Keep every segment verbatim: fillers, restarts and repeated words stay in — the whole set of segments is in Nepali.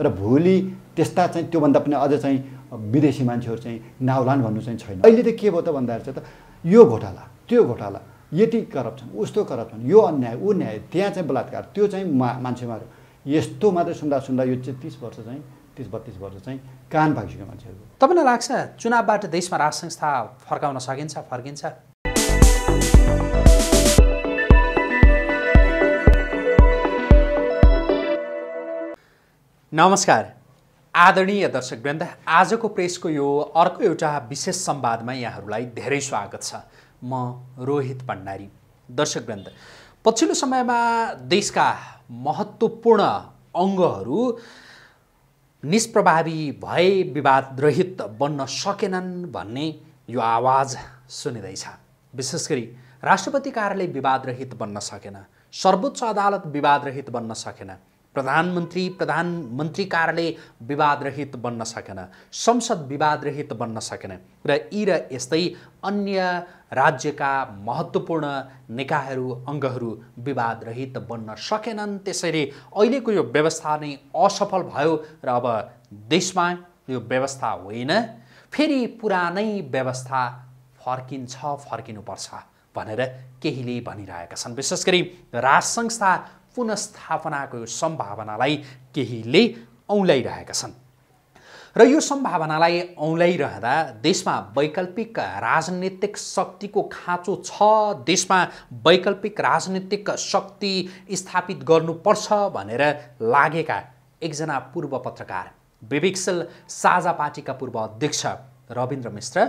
र भोलि त्यस्ता चाहिँ त्यो भन्दा पनि अझ चाहिँ विदेशी मान्छेहरु चाहिँ नाउलान भन्नु चाहिँ छैन। अहिले त के भयो त भन्दा चाहिँ त यो घोटाला त्यो घोटाला यति करप्सन उस्तो करप्सन यो अन्याय उ न्याय त्यहाँ चाहिँ बलात्कार त्यो चाहिँ मान्छे मार्यो यस्तो मात्र सुन्दा सुन्दा यो चाहिँ तीस वर्ष चाहिँ तीस बत्तीस वर्ष चाहिँ कान भागिसक्यो मान्छेहरु। तपाईलाई लाग्छ चुनावबाट देशमा राज संस्था फर्काउन सकिन्छ फर्किन्छ? नमस्कार आदरणीय दर्शकवृन्द, आजको प्रेसको यो अर्को एउटा विशेष संवादमा यहाँहरूलाई धेरै स्वागत छ। म रोहित भण्डारी। दर्शकवृन्द, पछिल्लो समयमा देशका महत्त्वपूर्ण अङ्गहरू निष्प्रभावी भए विवादरहित बन्न सकेनन् भन्ने यो आवाज सुनिँदैछ। विशेष गरी राष्ट्रपति कार्यालय विवादरहित बन्न सकेन, सर्वोच्च अदालत विवादरहित बन्न सकेन, प्रधानमन्त्री प्रधानमन्त्री कार्यालय विवादरहित बन्न सकेन, संसद विवादरहित बन्न सकेन र यी र यस्तै अन्य राज्यका महत्त्वपूर्ण निकायहरू अङ्गहरू विवादरहित बन्न सकेनन्। त्यसैले अहिलेको यो व्यवस्था नै असफल भयो र अब देशमा यो व्यवस्था होइन, फेरि पुरानै व्यवस्था फर्किन्छ फर्किनुपर्छ भनेर केहीले भनिरहेका छन्। विशेष गरी राज संस्था पुनस्थापनाको सम्भावनालाई केहीले औँल्याइरहेका छन् र यो सम्भावनालाई औँल्याइरहँदा देशमा वैकल्पिक राजनीतिक शक्तिको खाँचो छ, देशमा वैकल्पिक राजनीतिक शक्ति स्थापित गर्नुपर्छ भनेर लागेका एकजना पूर्व पत्रकार विवेकशील साझा पार्टीका पूर्व अध्यक्ष रविन्द्र मिश्रा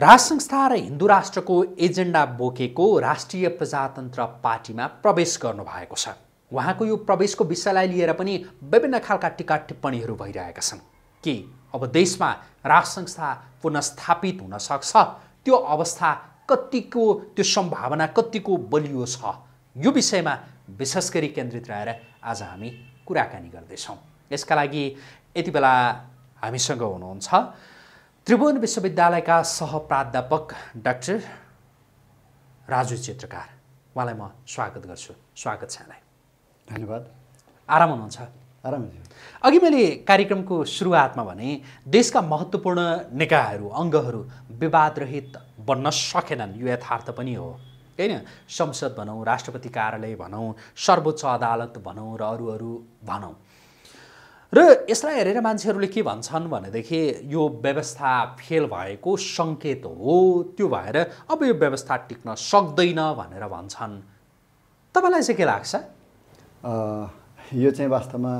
राज संस्था र हिन्दू राष्ट्रको एजेन्डा बोकेको राष्ट्रिय प्रजातन्त्र पार्टीमा प्रवेश गर्नुभएको छ। उहाँको यो प्रवेशको विषयलाई लिएर पनि विभिन्न खालका टिका टिप्पणीहरू भइरहेका छन् कि अब देशमा राज संस्था पुनस्थापित हुन सक्छ, त्यो अवस्था कतिको, त्यो सम्भावना कतिको बलियो छ, यो विषयमा विशेष गरी केन्द्रित रहेर आज हामी कुराकानी गर्दैछौँ। यसका लागि यति बेला हामीसँग हुनुहुन्छ त्रिभुवन विश्वविद्यालयका सहप्राध्यापक डाक्टर राजु चित्रकार। उहाँलाई म स्वागत गर्छु। स्वागत छ यहाँलाई। धन्यवाद। आराम हुनुहुन्छ? आराम हुनुहुन्छ। अघि मैले कार्यक्रमको सुरुवातमा भने देशका महत्त्वपूर्ण निकायहरू अङ्गहरू विवादरहित बन्न सकेनन्, यो यथार्थ पनि हो होइन। संसद भनौँ, राष्ट्रपति कार्यालय भनौँ, सर्वोच्च अदालत भनौँ र अरू अरू भनौँ र यसलाई हेरेर मान्छेहरूले के भन्छन् भनेदेखि यो व्यवस्था फेल भएको सङ्केत हो, त्यो भएर अब यो व्यवस्था टिक्न सक्दैन भनेर भन्छन्। तपाईँलाई चाहिँ के लाग्छ? यो चाहिँ वास्तवमा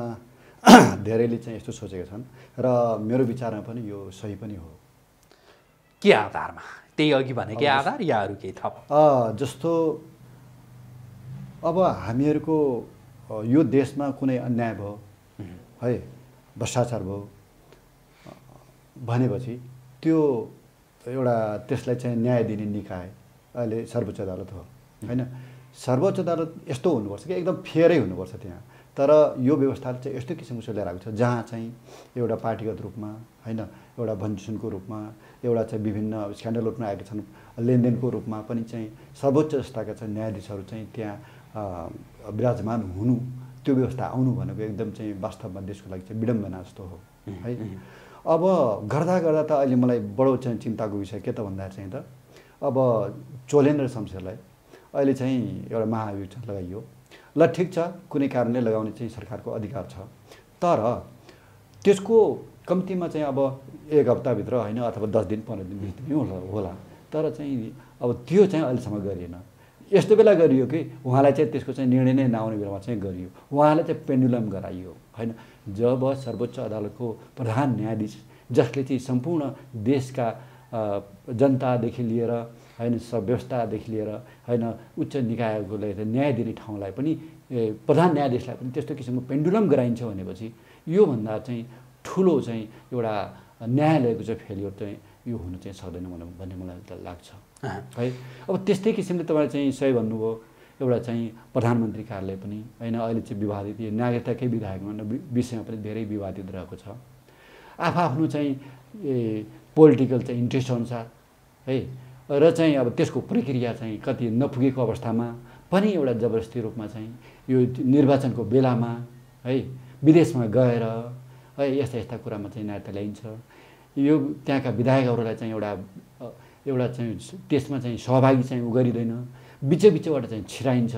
धेरैले चाहिँ यस्तो सोचेका छन् र मेरो विचारमा पनि यो सही पनि हो। के आधारमा? त्यही अघि भनेकै आधार या अरू केही थप? जस्तो अब हामीहरूको यो देशमा कुनै अन्याय भयो है, भ्रष्टाचार भयो भनेपछि त्यो एउटा त्यसलाई चाहिँ न्याय दिने निकाय अहिले सर्वोच्च अदालत हो होइन। सर्वोच्च अदालत यस्तो हुनुपर्छ कि एकदम फेरै हुनुपर्छ त्यहाँ, तर यो व्यवस्थाले चाहिँ यस्तो किसिमको ल्याएर आएको छ जहाँ चाहिँ एउटा पार्टीगत रूपमा होइन, एउटा भन्सनको रूपमा, एउटा चाहिँ विभिन्न स्क्यान्डल रूपमा आएका छन्, लेनदेनको रूपमा पनि चाहिँ सर्वोच्च जस्ताका चाहिँ न्यायाधीशहरू चाहिँ त्यहाँ विराजमान हुनु, त्यो व्यवस्था आउनु भनेको एकदम चाहिँ वास्तवमा देशको लागि चाहिँ विडम्बना जस्तो हो है। अब गर्दा गर्दा त अहिले मलाई बडो चाहिँ चिन्ताको विषय के त भन्दा चाहिँ त अब चोलेन्द्र सम्शेरलाई अहिले चाहिँ एउटा महाभियोजक लगाइयो। ल ठिक छ, कुनै कारणले लगाउने चाहिँ सरकारको अधिकार छ, तर त्यसको कम्तीमा चाहिँ अब एक हप्ताभित्र होइन अथवा दस दिन पन्ध्र दिनभित्र होला होला तर चाहिँ अब त्यो चाहिँ अहिलेसम्म गरिएन। यस्तो बेला गरियो कि उहाँलाई चाहिँ त्यसको चाहिँ निर्णय नै नआउने बेलामा चाहिँ गरियो, उहाँलाई चाहिँ पेन्डुलम गराइयो होइन। जब सर्वोच्च अदालतको प्रधान न्यायाधीश जसले चाहिँ सम्पूर्ण देशका जनतादेखि लिएर होइन व्यवस्थादेखि लिएर होइन उच्च निकायकोले न्याय दिने ठाउँलाई पनि प्रधान न्यायाधीशलाई पनि त्यस्तो किसिमको पेन्डुलम गराइन्छ भनेपछि योभन्दा चाहिँ ठुलो चाहिँ एउटा न्यायालयको चाहिँ फेलियर चाहिँ यो हुन चाहिँ सक्दैन भन्ने मलाई लाग्छ है। अब त्यस्तै किसिमले तपाईँले चाहिँ सही भन्नुभयो, एउटा चाहिँ प्रधानमन्त्री कार्यालय पनि होइन अहिले चाहिँ विवादित, यो नागरिकताकै विधायकमा विषयमा पनि धेरै विवादित रहेको छ। आफआफ्नो चाहिँ पोलिटिकल चाहिँ इन्ट्रेस्ट अनुसार है र चाहिँ अब त्यसको प्रक्रिया चाहिँ कति नपुगेको अवस्थामा पनि एउटा जबरजस्ती रूपमा चाहिँ यो निर्वाचनको बेलामा है विदेशमा गएर है यस्ता यस्ता कुरामा चाहिँ नायता ल्याइन्छ। यो त्यहाँका विधायकहरूलाई चाहिँ एउटा एउटा चाहिँ त्यसमा चाहिँ सहभागी चाहिँ उ गरिदैन, बिचै बिचैबाट चाहिँ छिराइन्छ।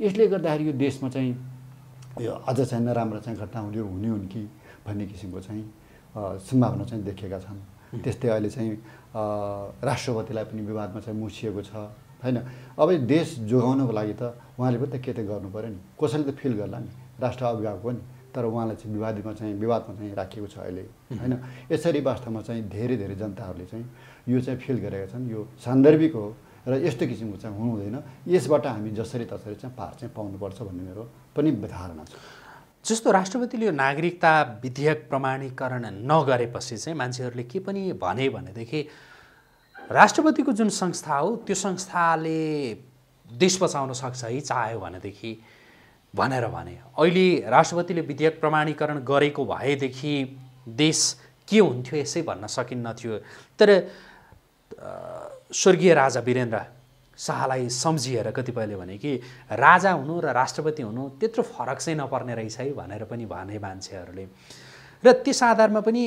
यसले गर्दाखेरि यो देशमा चाहिँ यो अझ चाहिँ नराम्रो चाहिँ घटनाहरू हुने हुन् कि भन्ने किसिमको चाहिँ सम्भावना चाहिँ देखेका छन्। त्यस्तै अहिले चाहिँ राष्ट्रपतिलाई पनि विवादमा चाहिँ मुछिएको छ हैन। अब देश जोगाउनको लागि त उहाँले पनि त के त गर्नु पर्यो नि, कसैले त फिल गर्ला नि, राष्ट्र अभिभावक हो नि, तर उहाँलाई चाहिँ विवादमा चाहिँ विवादमा चाहिँ राखिएको छ अहिले हैन। यसरी वास्तवमा चाहिँ धेरै धेरै जनताहरूले चाहिँ यो चाहिँ फिल गरेका छन्। यो सान्दर्भिक हो र यस्तो किसिमको चाहिँ हुनुहुँदैन। यसबाट हामी जसरी तसरी चाहिँ पार चाहिँ पाउनुपर्छ भन्ने मेरो पनि धारणा छ। जस्तो राष्ट्रपतिले यो नागरिकता विधेयक प्रमाणीकरण नगरेपछि चाहिँ मान्छेहरूले के पनि भने भनेदेखि राष्ट्रपतिको जुन संस्था हो त्यो संस्थाले देश बचाउन सक्छ है चाह्यो भनेदेखि भनेर भने, अहिले राष्ट्रपतिले विधेयक प्रमाणीकरण गरेको भएदेखि देश के हुन्थ्यो यसै भन्न सकिन्नथ्यो। तर स्वर्गीय राजा वीरेन्द्र शाहलाई सम्झिएर कतिपयले भने कि राजा हुनु र राष्ट्रपति हुनु त्यत्रो फरक चाहिँ नपर्ने रहेछ है भनेर पनि भने मान्छेहरूले। र त्यस आधारमा पनि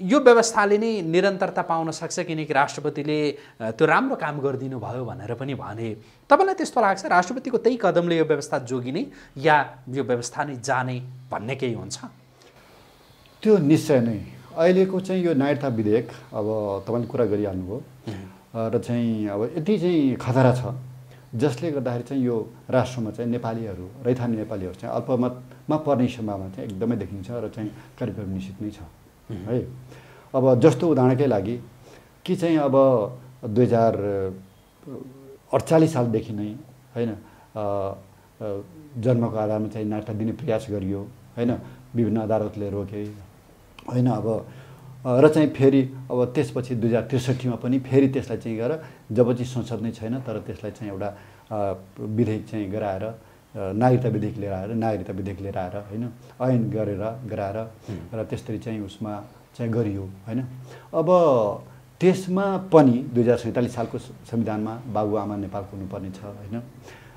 यो व्यवस्थाले नै निरन्तरता पाउन सक्छ किनकि राष्ट्रपतिले त्यो राम्रो काम गरिदिनु भयो भनेर पनि भने। तपाईँलाई त्यस्तो लाग्छ राष्ट्रपतिको त्यही कदमले यो व्यवस्था जोगिने या यो व्यवस्था नै जाने भन्ने केही हुन्छ? त्यो निश्चय नै अहिलेको चाहिँ यो नागरिकता विधेयक अब तपाईँले कुरा गरिहाल्नुभयो र चाहिँ अब यति चाहिँ खतरा छ जसले गर्दाखेरि चाहिँ यो राष्ट्रमा चाहिँ नेपालीहरू, रैथाने नेपालीहरू चाहिँ अल्पमतमा पर्ने सम्भावना चाहिँ एकदमै देखिन्छ र चाहिँ कार्यक्रम निश्चित नै छ है। अब जस्तो उदाहरणकै लागि कि चाहिँ अब दुई हजार अडचालिस सालदेखि नै हैन जन्मको आधारमा चाहिँ नागरिकता दिने प्रयास गरियो हैन, विभिन्न अदालतले रोके हैन। अब र चाहिँ फेरि अब त्यसपछि दुई हजार त्रिसठीमा पनि फेरि त्यसलाई चाहिँ गएर जब चाहिँ संसद नै छैन तर त्यसलाई चाहिँ एउटा विधेयक चाहिँ गराएर नागरिकता विधेयक लिएर आएर नागरिकता विधेयक लिएर आएर हैन ऐन गरेर गराएर र त्यसरी चाहिँ उसमा चाहिँ गरियो हैन। अब त्यसमा पनि दुई हजार सैँतालिस सालको संविधानमा बाबुआमा नेपालको हुनुपर्ने छ हैन।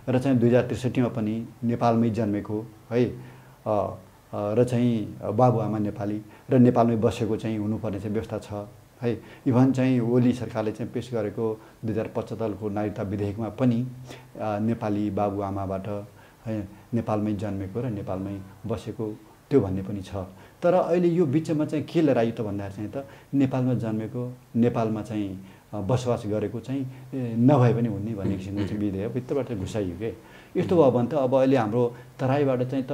र चाहिँ दुई हजार त्रिसठीमा पनि नेपालमै जन्मेको है र चाहिँ बाबुआमा नेपाली र नेपालमै बसेको चाहिँ हुनुपर्ने चाहिँ व्यवस्था छ है। इभन चाहिँ ओली सरकारले चाहिँ पेस गरेको दुई हजार पचहत्तरको नागरिकता विधेयकमा पनि नेपाली बाबुआमाबाट है नेपालमै जन्मेको र नेपालमै बसेको त्यो भन्ने पनि छ। तर अहिले यो बिचमा चाहिँ के लिएर आयो त भन्दाखेरि चाहिँ त नेपालमा जन्मेको, नेपालमा चाहिँ बसोबास गरेको चाहिँ नभए पनि हुने भन्ने किसिमको चाहिँ विधेयक भित्रबाट घुसाइयो के। यस्तो भयो भने त अब अहिले हाम्रो तराईबाट चाहिँ त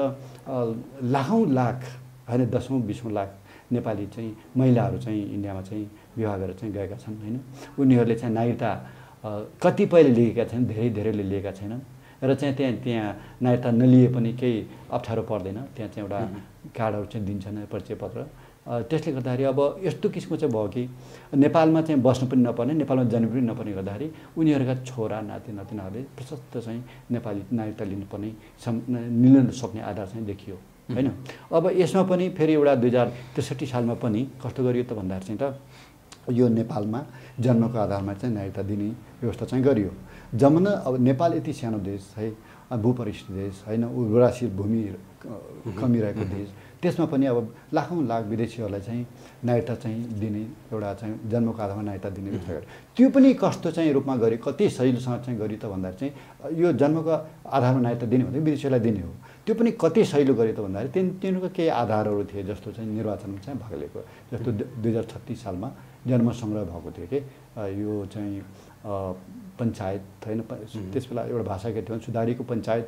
लाखौँ लाख होइन दसौँ बिसौँ लाख नेपाली चाहिँ महिलाहरू चाहिँ इन्डियामा चाहिँ विवाह गरेर चाहिँ गएका छन् होइन। उनीहरूले चाहिँ नागरिकता कतिपयले लिएका छन्, धेरै धेरैले लिएका छैनन् र चाहिँ त्यहाँ त्यहाँ नागरिकता नलिए पनि केही अप्ठ्यारो पर्दैन, त्यहाँ चाहिँ एउटा कार्डहरू चाहिँ दिन्छन् परिचय पत्र। त्यसले गर्दाखेरि अब यस्तो किसिमको चाहिँ भयो कि नेपालमा चाहिँ बस्नु पनि नपर्ने, नेपालमा जन्म पनि नपर्ने गर्दाखेरि उनीहरूका छोरा नाति नातिनाहरूले प्रशस्त चाहिँ नेपाली नागरिकता लिनुपर्ने लिन सक्ने आधार चाहिँ देखियो हैन। अब यसमा पनि फेरि एउटा दुई हजार त्रिसठी सालमा पनि कस्तो गरियो त भन्दाखेरि चाहिँ त यो नेपालमा जन्मको आधारमा चाहिँ नागरिकता दिने व्यवस्था चाहिँ गरियो। जमुना अब नेपाल यति सानो देश है, भूपरिष्ठ देश होइन, उर्वराशील भूमि कमी रहेको देश, त्यसमा पनि अब लाखौँ लाख विदेशीहरूलाई चाहिँ नागरिकता चाहिँ दिने एउटा चाहिँ जन्मको आधारमा नागरिकता दिने व्यवस्था गरे। त्यो पनि कस्तो चाहिँ रूपमा गरे, कति सजिलोसँग चाहिँ गरे त भन्दाखेरि चाहिँ यो जन्मको आधारमा नागरिकता दिने भने विदेशीहरूलाई दिने हो, त्यो पनि कति सहिलो गरे त भन्दाखेरि त्यहाँ तिनीहरूको केही आधारहरू थिए। जस्तो चाहिँ निर्वाचनमा चाहिँ भाग लिएको, जस्तो दुई हजार छत्तिस सालमा जन्म सङ्ग्रह भएको थियो कि यो चाहिँ पञ्चायत होइन, त्यस बेला एउटा भाषा के थियो भने सुधारिएको पञ्चायत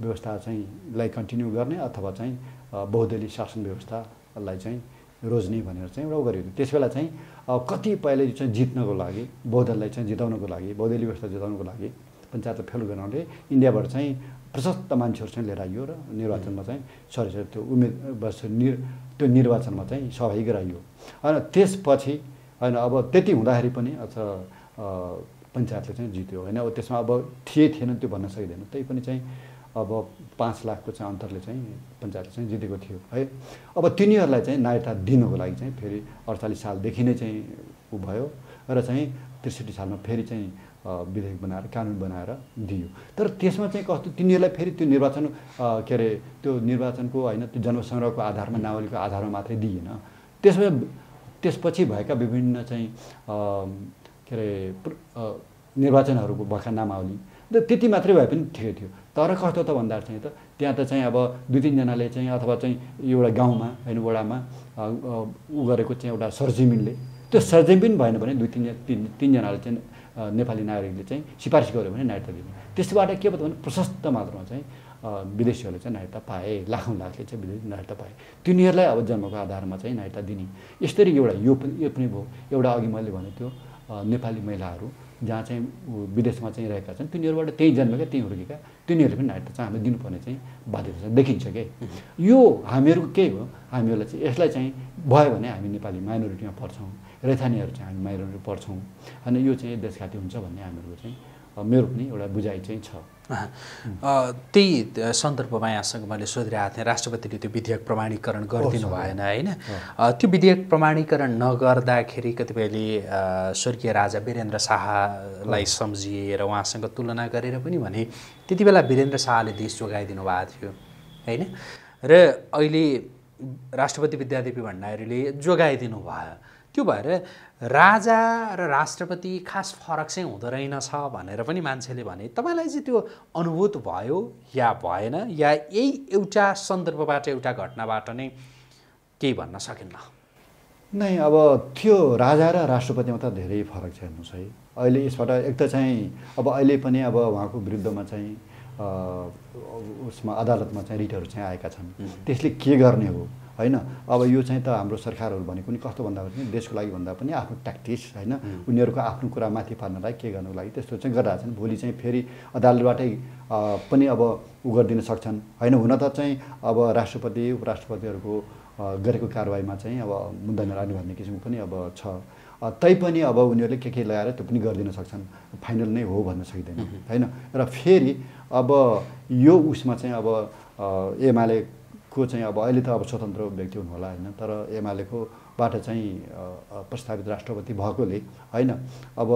व्यवस्था चाहिँलाई कन्टिन्यू गर्ने अथवा चाहिँ बहुदलीय शासन व्यवस्थालाई चाहिँ रोज्ने भनेर चाहिँ एउटा गरिएको थियो। त्यसबेला चाहिँ कतिपयले चाहिँ जित्नको लागि, बहुदललाई चाहिँ जिताउनको लागि, बहुदलीय व्यवस्था जिताउनको लागि पञ्चायतलाई फेल गराउनले इन्डियाबाट चाहिँ प्रशस्त मान्छेहरू चाहिँ लिएर आइयो र निर्वाचनमा चाहिँ सरी सरी त्यो उम्मेदवार निर् त्यो निर्वाचनमा चाहिँ सहभागी गराइयो। होइन त्यसपछि होइन अब त्यति हुँदाखेरि पनि अथवा पञ्चायतले चाहिँ जित्यो होइन। अब त्यसमा अब थिए थिएन त्यो भन्न सकिँदैन, त्यही पनि चाहिँ अब पाँच लाखको चाहिँ अन्तरले चाहिँ पञ्चायतले चाहिँ जितेको थियो है। अब तिनीहरूलाई चाहिँ नागरिकता दिनको लागि चाहिँ फेरि अडचालिस सालदेखि नै चाहिँ ऊ भयो र चाहिँ त्रिसठी सालमा फेरि चाहिँ विधेयक बनाएर कानुन बनाएर दियो। तर त्यसमा चाहिँ कस्तो तिनीहरूलाई फेरि त्यो निर्वाचन के अरे त्यो निर्वाचनको हैन त्यो जनसंग्रहको आधारमा नावलीको आधारमा मात्रै दिएन। त्यसमा त्यसपछि भएका विभिन्न चाहिँ के अरे निर्वाचनहरूको भएका नामावली त्यति मात्रै भए पनि ठिकै थियो। तर कस्तो त भन्दा चाहिँ त त्यहाँ त चाहिँ अब दुई तीन जनाले चाहिँ अथवा चाहिँ एउटा गाउँमा हैन वडामा उ गरेको चाहिँ एउटा सरजमिनले त्यो सरजमिन भएन भने दुई तीन तीन तीन जनाले चाहिँ नेपाली नागरिकले चाहिँ सिफारिस गर्यो भने नागरिकता दिने। त्यसबाट के भयो भने प्रशस्त मात्रामा चाहिँ विदेशीहरूले चाहिँ नागरिकता पाए, लाखौं लाखले चाहिँ विदेशी नागरिकता पाए। तिनीहरूलाई अब जन्मको आधारमा चाहिँ नागरिकता दिने। यसरी एउटा यो पनि भयो। एउटा अघि मैले भने त्यो नेपाली महिलाहरू जहाँ चाहिँ विदेशमा चाहिँ रहेका छन् तिनीहरूबाट त्यही जन्मेका त्यही हुर्केका तिनीहरूले पनि नागरिकता चाहिँ हामीले दिनुपर्ने चाहिँ बाध्यता देखिन्छ के। यो हामीहरूको के हो, हामीहरूलाई चाहिँ यसलाई चाहिँ भयो भने हामी नेपाली माइनोरिटीमा पर्छौँ, रैथानेहरू चाहिँ हामी माइनोरिटी पर्छौँ अनि यो चाहिँ देशघाती हुन्छ भन्ने हामीहरूको चाहिँ मेरो पनि एउटा बुझाइ चाहिँ छ। त्यही सन्दर्भमा यहाँसँग मैले सोधिरहेको थिएँ, राष्ट्रपतिले त्यो विधेयक प्रमाणीकरण गरिदिनु भएन होइन? त्यो विधेयक प्रमाणीकरण नगर्दाखेरि कतिपयले स्वर्गीय राजा वीरेन्द्र शाहलाई सम्झिएर उहाँसँग तुलना गरेर पनि भने त्यति बेला वीरेन्द्र शाहले देश जोगाइदिनु भएको थियो होइन? र अहिले राष्ट्रपति विद्यादेवी भण्डारीले जोगाइदिनु भयो। त्यो भएर राजा र राष्ट्रपति खास फरक चाहिँ हुँदो रहेनछ भनेर पनि मान्छेले भने। तपाईँलाई चाहिँ त्यो अनुभूत भयो या भएन या यही एउटा सन्दर्भबाट एउटा घटनाबाट नै केही भन्न सकिन्न? नै अब त्यो राजा र राष्ट्रपतिमा त धेरै फरक छ हेर्नुहोस् है। अहिले यसबाट एक त चाहिँ अब अहिले पनि अब उहाँको विरुद्धमा चाहिँ उसमा अदालतमा चाहिँ रिटहरू चाहिँ आएका छन्। त्यसले के गर्ने हो हैन? अब यो चाहिँ त हाम्रो सरकारहरू भनेको नि कस्तो भन्दा पनि देशको लागि भन्दा पनि आफ्नो ट्याक्टिस हैन उनीहरूको आफ्नो कुरा माथि पार्नलाई के गर्नको लागि त्यस्तो चाहिँ गरिरहेछन्। भोलि चाहिँ फेरि अदालतबाटै पनि अब उ गरिदिन सक्छन् हैन? हुन त चाहिँ अब राष्ट्रपति उपराष्ट्रपतिहरूको गरेको कारवाहीमा चाहिँ अब मुद्दा नलाग्ने भन्ने किसिमको पनि अब छ। तैपनि अब उनीहरूले के के लगाएर त्यो पनि गरिदिन सक्छन्, फाइनल नै हो भन्न सकिँदैन हैन? र फेरि अब यो उसमा चाहिँ अब एमाले को चाहिँ अब अहिले त अब स्वतन्त्र व्यक्ति हुनुहोला होइन, तर एमालेकोबाट चाहिँ प्रस्तावित राष्ट्रपति भएकोले होइन अब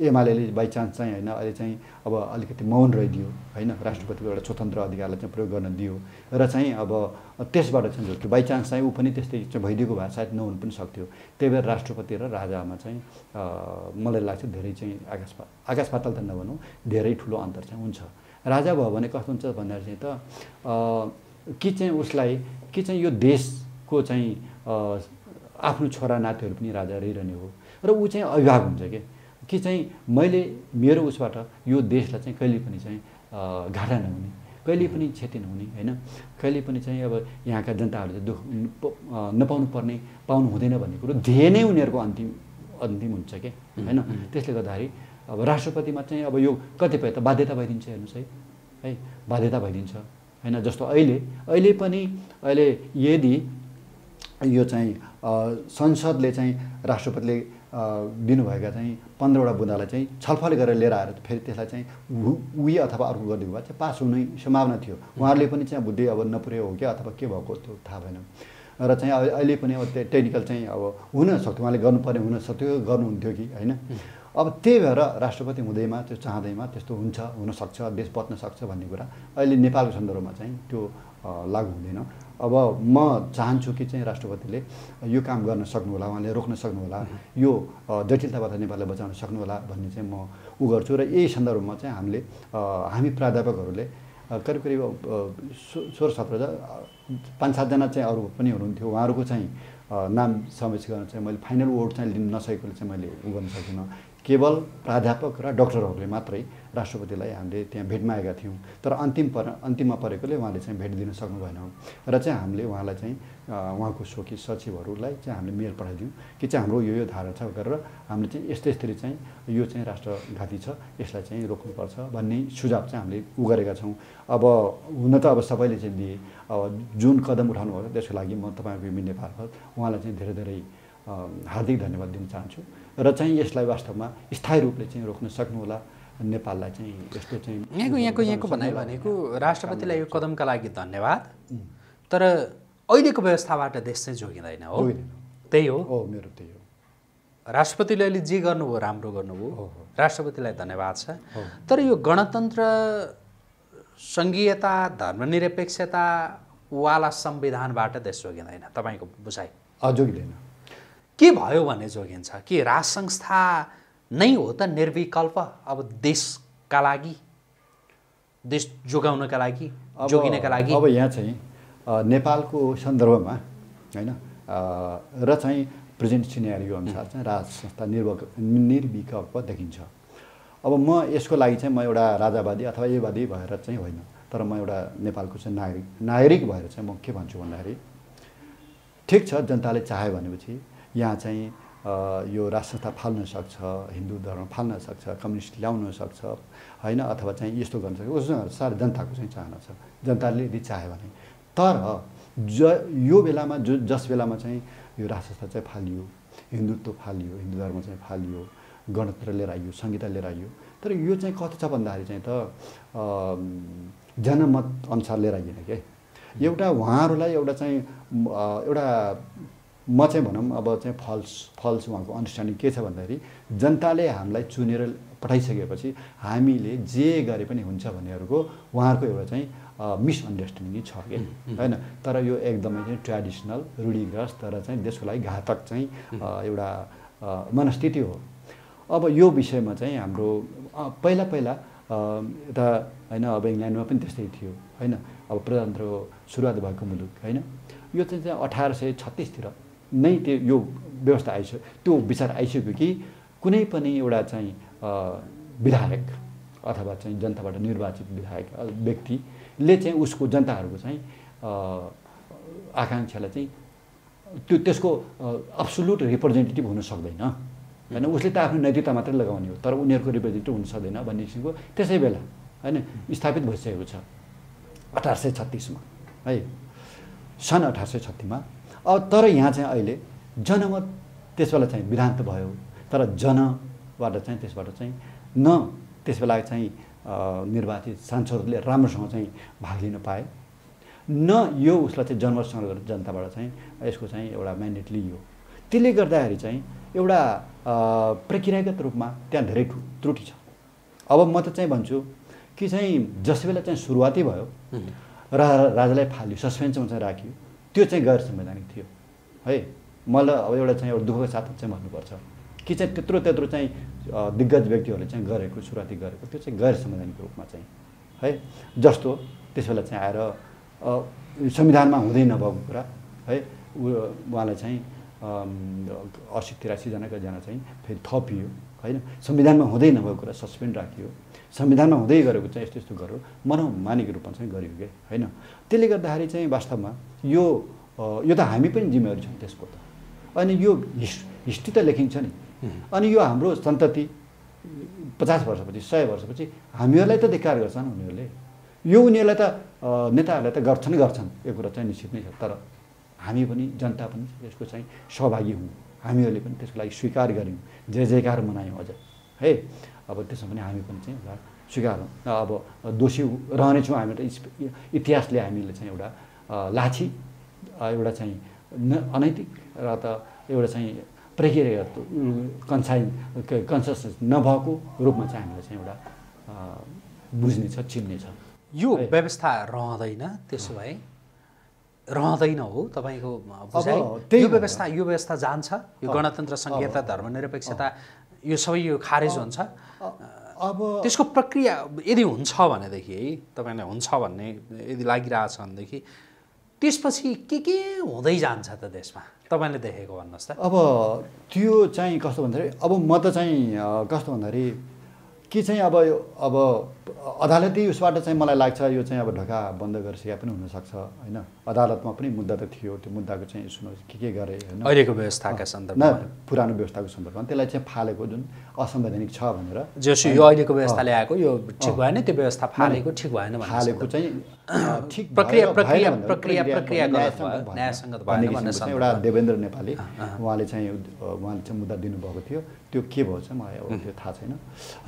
एमाले बाइचान्स चाहिँ होइन अहिले चाहिँ अब अलिकति मौन रहिदियो होइन, राष्ट्रपतिको एउटा स्वतन्त्र अधिकारलाई चाहिँ प्रयोग गर्न दियो र चाहिँ अब त्यसबाट चाहिँ जो त्यो बाइचान्स चाहिँ ऊ पनि त्यस्तै चाहिँ भइदिएको भए सायद नहुनु पनि सक्थ्यो। त्यही भएर राष्ट्रपति र राजामा चाहिँ मलाई लाग्छ धेरै चाहिँ आकाश आकाश पाताल त नभनौँ धेरै ठुलो अन्तर चाहिँ हुन्छ। राजा भयो भने कस्तो हुन्छ भन्दाखेरि त कि चाहिँ उसलाई कि चाहिँ यो देशको चाहिँ आफ्नो छोरा नातिहरू पनि राजा रहिरहने हो र ऊ चाहिँ अभिभावक हुन्छ के कि चाहिँ मैले मेरो उसबाट यो देशलाई चाहिँ कहिले पनि चाहिँ घाटा नहुने, कहिले पनि क्षति नहुने हैन, कहिले पनि चाहिँ अब यहाँका जनताहरूले दुःख नपाउनु पर्ने पाउनु हुँदैन भन्ने कुरो ध्येय नै उनीहरूको अन्तिम अन्तिम हुन्छ के हैन? त्यसले गर्दाखेरि अब राष्ट्रपतिमा चाहिँ अब यो कतिपय त बाध्यता भइदिन्छ हेर्नुहोस् है है बाध्यता भइदिन्छ हैन? जस्तो अहिले अहिले पनि अहिले यदि यो चाहिँ संसदले चाहिँ राष्ट्रपतिले दिनुभएका चाहिँ पन्ध्रवटा बुँदालाई चाहिँ छलफल गरेर लिएर आएर फेरि त्यसलाई चाहिँ उही अथवा अर्को गरिदिएको भए चाहिँ पास हुने सम्भावना थियो। उहाँहरूले पनि चाहिँ बुद्धि अब नपुर्यो हो क्या अथवा के भएको त्यो थाहा भएन र चाहिँ अहिले पनि अब टेक्निकल चाहिँ अब हुनसक्थ्यो, उहाँले गर्नुपर्ने हुनसक्थ्यो, गर्नुहुन्थ्यो कि होइन? अब त्यही भएर राष्ट्रपति हुँदैमा त्यो चाहँदैमा त्यस्तो हुन्छ हुनसक्छ, देश बच्न सक्छ भन्ने कुरा अहिले नेपालको सन्दर्भमा चाहिँ त्यो लागू हुँदैन। अब म चाहन्छु कि चाहिँ राष्ट्रपतिले यो काम गर्न सक्नुहोला, उहाँले रोक्न सक्नुहोला, यो जटिलताबाट नेपाललाई बचाउन सक्नुहोला भन्ने चाहिँ म उ गर्छु। र यही सन्दर्भमा चाहिँ हामीले हामी प्राध्यापकहरूले करिब करिब सोह्र सत्र पाँच सातजना चाहिँ अरू पनि हुनुहुन्थ्यो, उहाँहरूको चाहिँ नाम समावेश गर्न चाहिँ मैले फाइनल वोट चाहिँ लिन नसकेकोले चाहिँ मैले उ गर्न सकिनँ। केवल प्राध्यापक र डक्टरहरूले मात्रै राष्ट्रपतिलाई हामीले त्यहाँ भेटमा आएका थियौँ, तर अन्तिम पर अन्तिममा परेकोले उहाँले चाहिँ भेट दिन सक्नु भएन र चाहिँ हामीले उहाँलाई चाहिँ उहाँको सोखी सचिवहरूलाई चाहिँ हामीले मेल पठाइदियौँ कि चाहिँ हाम्रो यो यो धारा छ गरेर हामीले चाहिँ यस्तै यस्तरी चाहिँ यो चाहिँ राष्ट्रघाती छ, यसलाई चाहिँ रोक्नुपर्छ भन्ने सुझाव चाहिँ हामीले उ गरेका छौँ। अब हुन त अब सबैले चाहिँ दिए अब जुन कदम उठाउनुभयो त्यसको लागि म तपाईँको मिडिया मार्फत उहाँलाई चाहिँ धेरै धेरै हार्दिक धन्यवाद दिन चाहन्छु र चाहिँ यसलाई वास्तवमा स्थायी रूपले चाहिँ रोक्न सक्नुहोला नेपाललाई चाहिँ यस्तो चाहिँ यहाँको यहाँको यहाँको भनाइ भनेको राष्ट्रपतिलाई यो कदमका लागि धन्यवाद, तर अहिलेको व्यवस्थाबाट देश चाहिँ जोगिँदैन हो? त्यही हो मेरो, त्यही हो। राष्ट्रपतिले अहिले जे गर्नुभयो राम्रो गर्नुभयो, राष्ट्रपतिलाई धन्यवाद छ। तर यो गणतन्त्र सङ्घीयता धर्मनिरपेक्षता वाला संविधानबाट देश जोगिँदैन, तपाईँको बुझाइ? जोगिँदैन। के भयो भने जोगिन्छ कि राष्ट्र संस्था नै हो त निर्विकल्प, अब देशका लागि, देश जोगाउनका लागि, जोगिनका लागि। अब यहाँ चाहिँ नेपालको सन्दर्भमा हैन र चाहिँ प्रेजेन्ट सिनेरियो अनुसार चाहिँ राष्ट्र संस्था निर्विकल्प देखिन्छ। अब म यसको लागि चाहिँ म एउटा राजावादी अथवा योवादी भएर चाहिँ होइन, तर म एउटा नेपालको चाहिँ नागरिक नागरिक भएर चाहिँ म के भन्छु भन्दाखेरि ठिक छ, जनताले चाह्यो भनेपछि यहाँ चाहिँ यो राष्ट्र संस्था फाल्न सक्छ, हिन्दू धर्म फाल्न सक्छ, कम्युनिस्ट ल्याउन सक्छ, हैन अथवा चाहिँ यस्तो गर्न सक्छ, उस अनुसार जनताको चाहिँ चाहना छ, जनताले यदि चाह्यो भने। तर ज यो बेलामा जो जस बेलामा चाहिँ यो राष्ट्र संस्था चाहिँ फालियो, हिन्दुत्व फालियो, हिन्दू धर्म चाहिँ फालियो, गणतन्त्र लिएर आइयो, संहिता लिएर आइयो, तर यो चाहिँ कति छ भन्दाखेरि चाहिँ त जनमत अनुसार लिएर आइएन के। एउटा उहाँहरूलाई एउटा चाहिँ एउटा म चाहिँ भनौँ अब चाहिँ फल्स फल्स उहाँको अन्डरस्ट्यान्डिङ के छ भन्दाखेरि जनताले हामीलाई चुनेर पठाइसकेपछि हामीले जे गरे पनि हुन्छ भन्नेहरूको उहाँहरूको एउटा चाहिँ मिसअन्डरस्ट्यान्डिङ छ कि हैन। तर यो एकदमै चाहिँ ट्रेडिसनल रूढिग्रस्त तर चाहिँ देशको लागि घातक चाहिँ एउटा मनस्थिति हो। अब यो विषयमा चाहिँ हाम्रो पहिला पहिला यता हैन अब इङ्ल्यान्डमा पनि त्यस्तै थियो हैन, अब प्रजातन्त्रको सुरुवात भएको मुलुक हैन, यो चाहिँ अठार सय छत्तिसतिर नै त्यो यो व्यवस्था आइसक्यो, त्यो विचार आइसक्यो कि कुनै पनि एउटा चाहिँ विधायक अथवा चाहिँ जनताबाट निर्वाचित विधायक व्यक्तिले चाहिँ उसको जनताहरूको चाहिँ आकाङ्क्षालाई चाहिँ त्यो त्यसको एब्सोल्युट रिप्रेजेन्टेटिभ हुन सक्दैन हैन, उसले त आफ्नो नैतिकता मात्रै लगाउने हो तर उनीहरूको रिप्रेजेन्टेटिभ हुन सक्दैन भन्ने किसिमको त्यसै बेला हैन स्थापित भइसकेको छ अठार सय छत्तिसमा है, सन् अठार सय छत्तिसमा। अब तर यहाँ चाहिँ अहिले जनमत त्यसबेला चाहिँ विधान त भयो, तर जनबाट चाहिँ त्यसबाट चाहिँ न त्यसबेला चाहिँ निर्वाचित सांसदहरूले राम्रोसँग चाहिँ भाग लिन पाए, न यो उसलाई चाहिँ जनमतसँग जनताबाट चाहिँ यसको चाहिँ एउटा म्यान्डेट लियो। त्यसले गर्दाखेरि चाहिँ एउटा प्रक्रियागत रूपमा त्यहाँ धेरै त्रुटि छ। अब म त चाहिँ भन्छु कि चाहिँ जसबेला चाहिँ सुरुवाती भयो र राजालाई फाल्यो, सस्पेन्समा चाहिँ राखियो, त्यो चाहिँ गैर संवैधानिक थियो है। मलाई अब एउटा चाहिँ एउटा दुःखको साथ चाहिँ भन्नुपर्छ कि चाहिँ त्यत्रो त्यत्रो चाहिँ दिग्गज व्यक्तिहरूले चाहिँ गरेको सुरुवाती गरेको त्यो चाहिँ गैर संवैधानिक रूपमा चाहिँ है, जस्तो त्यसबेला चाहिँ आएर संविधानमा हुँदै नभएको कुरा है, उहाँलाई चाहिँ असी तिरासीजनाको जना चाहिँ फेरि थपियो हैन, संविधानमा हुँदै नभएको कुरा सस्पेन्ड राखियो, संविधानमा हुँदै गरेको चाहिँ यस्तो यस्तो गर्यो, मनोमानिक रूपमा चाहिँ गरियो के हैन। त्यसले गर्दाखेरि चाहिँ वास्तवमा यो यो त हामी पनि जिम्मेवारी छौँ त्यसको त, अनि यो हिस्ट्री त लेखिन्छ नि, अनि यो हाम्रो सन्तति पचास वर्षपछि सय वर्षपछि हामीहरूलाई त धिक्कार गर्छन् उनीहरूले, यो उनीहरूलाई त नेताहरूलाई त गर्छन् गर्छन् यो कुरा चाहिँ निश्चित नै छ, तर हामी पनि जनता पनि यसको चाहिँ सहभागी हौँ, हामीहरूले पनि त्यसको लागि स्वीकार गऱ्यौँ, जय जयकार मनायौँ अझ है। अब त्यसमा पनि हामी पनि चाहिँ एउटा स्वीकारौँ, अब दोषी रहनेछौँ हामी त, इतिहासले हामीले चाहिँ एउटा लाछी एउटा चाहिँ अनैतिक र त एउटा चाहिँ प्रक्रिया कन्साइ कन्सियस नभएको रूपमा चाहिँ हामीलाई चाहिँ एउटा बुझ्नेछ, चिन्नेछ। यो व्यवस्था रहँदैन, त्यसो भए रहँदैन हो तपाईँको बुझाइ? यो व्यवस्था यो व्यवस्था जान्छ, यो गणतन्त्र संहिता धर्मनिरपेक्षता यो सबै यो खारेज हुन्छ। अब त्यसको प्रक्रिया यदि हुन्छ भनेदेखि है, तपाईँलाई हुन्छ भन्ने यदि लागिरहेछ भनेदेखि त्यसपछि के के हुँदै जान्छ त देशमा, तपाईँले देखेको भन्नुहोस् त। अब त्यो चाहिँ कस्तो भन्दाखेरि अब म त चाहिँ कस्तो भन्दाखेरि कि चाहिँ अब यो अब अदालती उसबाट चाहिँ मलाई लाग्छ यो चाहिँ अब ढोका बन्द गरिसके पनि हुनसक्छ होइन, अदालतमा पनि मुद्दा त थियो, त्यो मुद्दाको चाहिँ सुन के के गरे होइन अहिलेको व्यवस्थाका सन्दर्भमा, पुरानो व्यवस्थाको सन्दर्भमा त्यसलाई चाहिँ फालेको जुन असंवैधानिक छ भनेर, जसो यो अहिलेको व्यवस्थाले आएको यो ठिक भएन, त्यो व्यवस्था फालेको ठिक भएन भनेर फालेको चाहिँ ठिक प्रक्रिया प्रक्रिया प्रक्रिया प्रक्रिया न्यायसङ्गत भएन भन्ने एउटा देवेन्द्र नेपाली उहाँले चाहिँ उहाँले चाहिँ मुद्दा दिनुभएको थियो, त्यो के भएछ मलाई अब त्यो थाहा छैन